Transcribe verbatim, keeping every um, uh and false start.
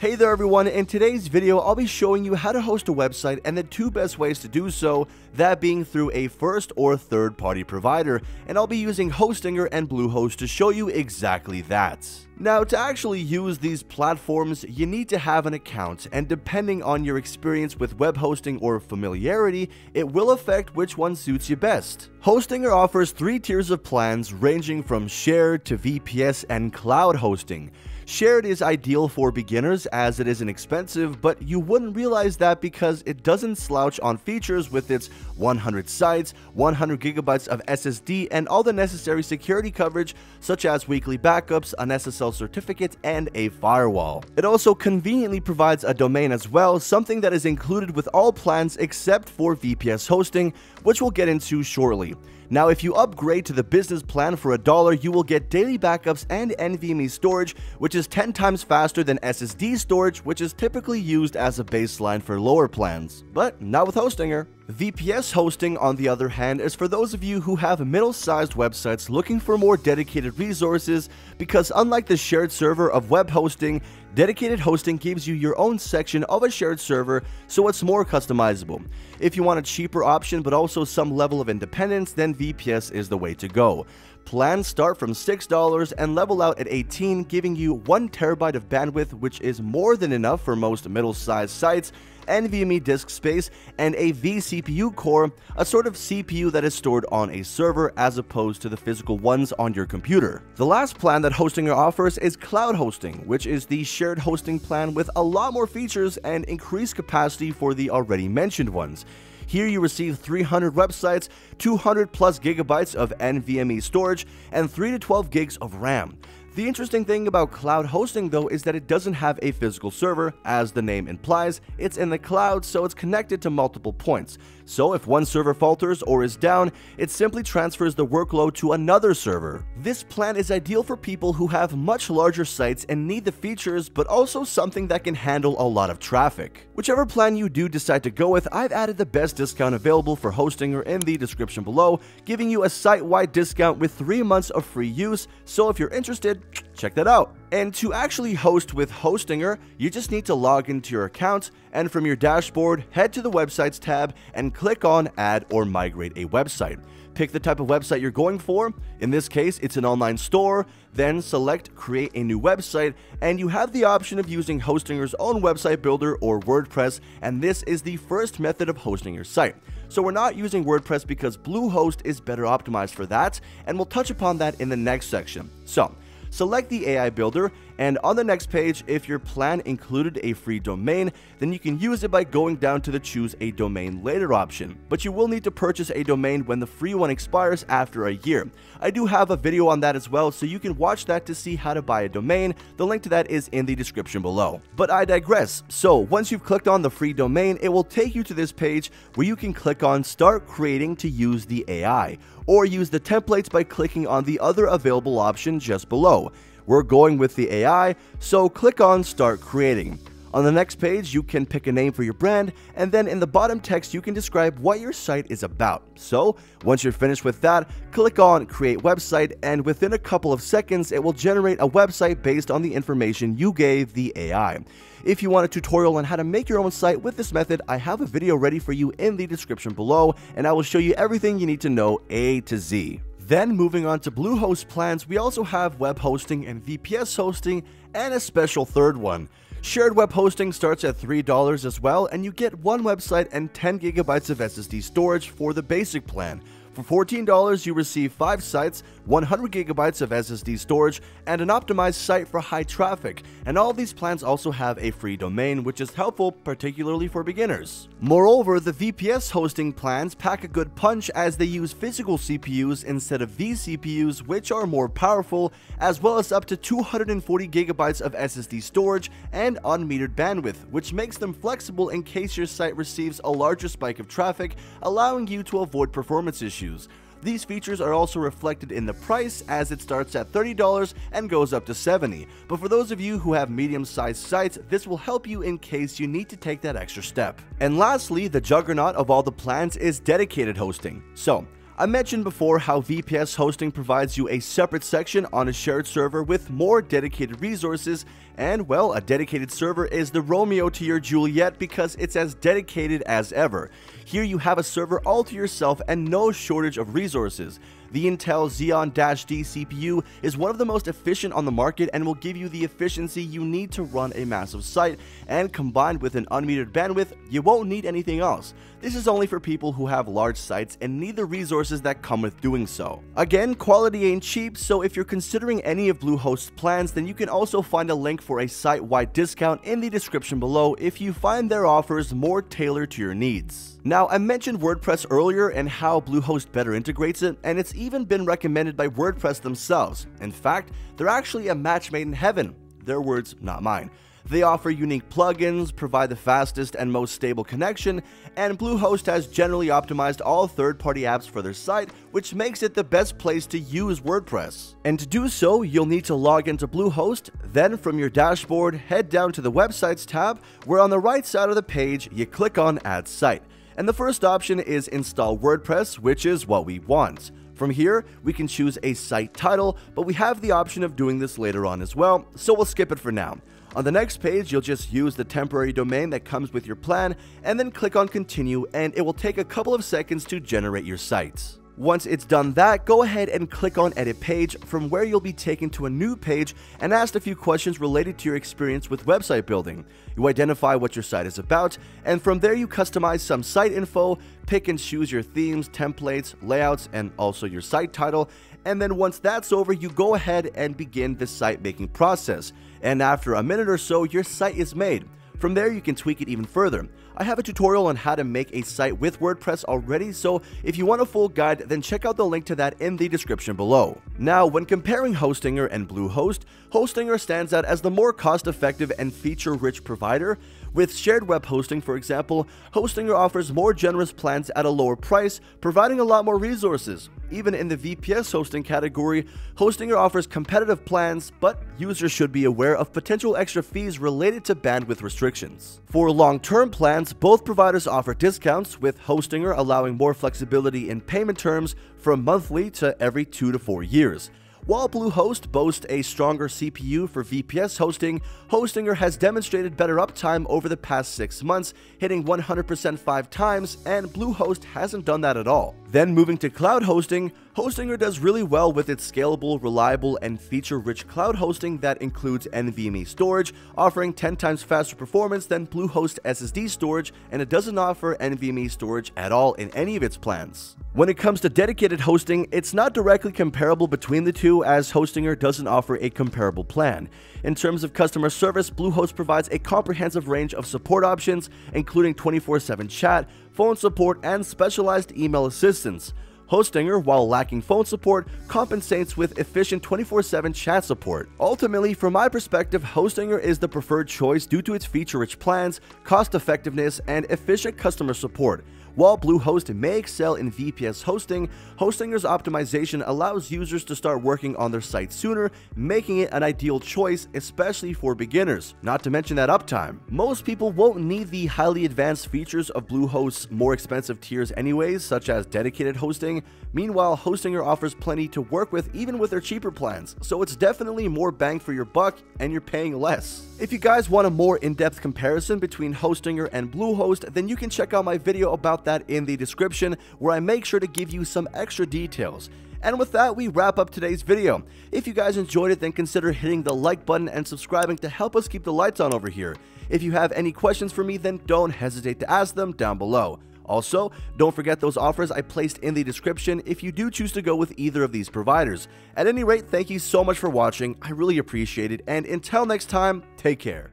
Hey there everyone, in today's video I'll be showing you how to host a website and the two best ways to do so, that being through a first or third party provider, and I'll be using Hostinger and Bluehost to show you exactly that. Now, to actually use these platforms, you need to have an account, and depending on your experience with web hosting or familiarity, it will affect which one suits you best. Hostinger offers three tiers of plans ranging from shared to V P S and cloud hosting. Shared is ideal for beginners as it isn't expensive, but you wouldn't realize that because it doesn't slouch on features with its one hundred sites, one hundred gigabytes of S S D, and all the necessary security coverage such as weekly backups, an S S L certificate, and a firewall. It also conveniently provides a domain as well, something that is included with all plans except for V P S hosting, which we'll get into shortly. Now, if you upgrade to the business plan for a dollar, you will get daily backups and NVMe storage, which is ten times faster than S S D storage, which is typically used as a baseline for lower plans. But not with Hostinger. V P S hosting, on the other hand, is for those of you who have middle-sized websites looking for more dedicated resources, because unlike the shared server of web hosting, dedicated hosting gives you your own section of a shared server, so it's more customizable. If you want a cheaper option but also some level of independence, then V P S is the way to go. Plans start from six dollars and level out at eighteen dollars, giving you one terabyte of bandwidth, which is more than enough for most middle-sized sites, NVMe disk space, and a vCPU core, a sort of C P U that is stored on a server as opposed to the physical ones on your computer. The last plan that Hostinger offers is cloud hosting, which is the shared hosting plan with a lot more features and increased capacity for the already mentioned ones. Here you receive three hundred websites, two hundred plus gigabytes of NVMe storage, and three to twelve gigs of RAM. The interesting thing about cloud hosting, though, is that it doesn't have a physical server. As the name implies, it's in the cloud, so it's connected to multiple points. So if one server falters or is down, it simply transfers the workload to another server. This plan is ideal for people who have much larger sites and need the features, but also something that can handle a lot of traffic. Whichever plan you do decide to go with, I've added the best discount available for Hostinger in the description below, giving you a site-wide discount with three months of free use, so if you're interested, check that out. And to actually host with Hostinger, you just need to log into your account, and from your dashboard, head to the Websites tab and click on Add or Migrate a Website. Pick the type of website you're going for. In this case, it's an online store. Then select Create a New Website, and you have the option of using Hostinger's own website builder or WordPress, and this is the first method of hosting your site. So we're not using WordPress because Bluehost is better optimized for that, and we'll touch upon that in the next section. So, select the A I builder, and on the next page, if your plan included a free domain, then you can use it by going down to the Choose a Domain Later option. But you will need to purchase a domain when the free one expires after a year. I do have a video on that as well, so you can watch that to see how to buy a domain. The link to that is in the description below. But I digress. So once you've clicked on the free domain, it will take you to this page where you can click on Start Creating to use the A I, or use the templates by clicking on the other available option just below. We're going with the A I, so click on Start Creating. On the next page, you can pick a name for your brand, and then in the bottom text, you can describe what your site is about. So once you're finished with that, click on Create Website, and within a couple of seconds, it will generate a website based on the information you gave the A I. If you want a tutorial on how to make your own site with this method, I have a video ready for you in the description below, and I will show you everything you need to know A to Z. Then moving on to Bluehost plans, we also have web hosting and V P S hosting, and a special third one. Shared web hosting starts at three dollars as well, and you get one website and ten gigabytes of S S D storage for the basic plan. For fourteen dollars, you receive five sites, one hundred gigabytes of S S D storage, and an optimized site for high traffic, and all these plans also have a free domain, which is helpful particularly for beginners. Moreover, the V P S hosting plans pack a good punch as they use physical C P Us instead of vCPUs, which are more powerful, as well as up to two hundred forty gigabytes of S S D storage and unmetered bandwidth, which makes them flexible in case your site receives a larger spike of traffic, allowing you to avoid performance issues. These features are also reflected in the price, as it starts at thirty dollars and goes up to seventy dollars. But for those of you who have medium-sized sites, this will help you in case you need to take that extra step. And lastly, the juggernaut of all the plans is dedicated hosting. So, I mentioned before how V P S hosting provides you a separate section on a shared server with more dedicated resources, and well, a dedicated server is the Romeo to your Juliet because it's as dedicated as ever. Here you have a server all to yourself and no shortage of resources. The Intel Xeon D C P U is one of the most efficient on the market and will give you the efficiency you need to run a massive site, and combined with an unmetered bandwidth, you won't need anything else. This is only for people who have large sites and need the resources that come with doing so. Again, quality ain't cheap, so if you're considering any of Bluehost's plans, then you can also find a link for a site-wide discount in the description below if you find their offers more tailored to your needs. Now, I mentioned WordPress earlier and how Bluehost better integrates it, and it's even been recommended by WordPress themselves. In fact, they're actually a match made in heaven. Their words, not mine. They offer unique plugins, provide the fastest and most stable connection, and Bluehost has generally optimized all third-party apps for their site, which makes it the best place to use WordPress. And to do so, you'll need to log into Bluehost, then from your dashboard, head down to the Websites tab, where on the right side of the page, you click on Add Site. And the first option is Install WordPress, which is what we want. From here, we can choose a site title, but we have the option of doing this later on as well, so we'll skip it for now. On the next page, you'll just use the temporary domain that comes with your plan, and then click on Continue, and it will take a couple of seconds to generate your site. Once it's done that, go ahead and click on Edit Page, from where you'll be taken to a new page and asked a few questions related to your experience with website building. You identify what your site is about, and from there you customize some site info, pick and choose your themes, templates, layouts, and also your site title. And then once that's over, you go ahead and begin the site making process. And after a minute or so, your site is made. From there, you can tweak it even further. I have a tutorial on how to make a site with WordPress already, so if you want a full guide, then check out the link to that in the description below. Now, when comparing Hostinger and Bluehost, Hostinger stands out as the more cost-effective and feature-rich provider. With shared web hosting, for example, Hostinger offers more generous plans at a lower price, providing a lot more resources. Even in the V P S hosting category, Hostinger offers competitive plans, but users should be aware of potential extra fees related to bandwidth restrictions. For long-term plans, both providers offer discounts, with Hostinger allowing more flexibility in payment terms from monthly to every two to four years. While Bluehost boasts a stronger C P U for V P S hosting, Hostinger has demonstrated better uptime over the past six months, hitting one hundred percent five times, and Bluehost hasn't done that at all. Then moving to cloud hosting, Hostinger does really well with its scalable, reliable, and feature-rich cloud hosting that includes N V M e storage, offering ten times faster performance than Bluehost S S D storage, and it doesn't offer N V M e storage at all in any of its plans. When it comes to dedicated hosting, it's not directly comparable between the two, as Hostinger doesn't offer a comparable plan. In terms of customer service, Bluehost provides a comprehensive range of support options, including twenty-four seven chat, phone support, and specialized email assistance. Hostinger, while lacking phone support, compensates with efficient twenty-four seven chat support. Ultimately, from my perspective, Hostinger is the preferred choice due to its feature-rich plans, cost-effectiveness, and efficient customer support. While Bluehost may excel in V P S hosting, Hostinger's optimization allows users to start working on their site sooner, making it an ideal choice, especially for beginners, not to mention that uptime. Most people won't need the highly advanced features of Bluehost's more expensive tiers anyways, such as dedicated hosting. Meanwhile, Hostinger offers plenty to work with even with their cheaper plans, so it's definitely more bang for your buck and you're paying less. If you guys want a more in-depth comparison between Hostinger and Bluehost, then you can check out my video about that in the description, where I make sure to give you some extra details. And with that, we wrap up today's video. If you guys enjoyed it, then consider hitting the like button and subscribing to help us keep the lights on over here. If you have any questions for me, then don't hesitate to ask them down below. Also, don't forget those offers I placed in the description if you do choose to go with either of these providers. At any rate, thank you so much for watching. I really appreciate it, and until next time, take care.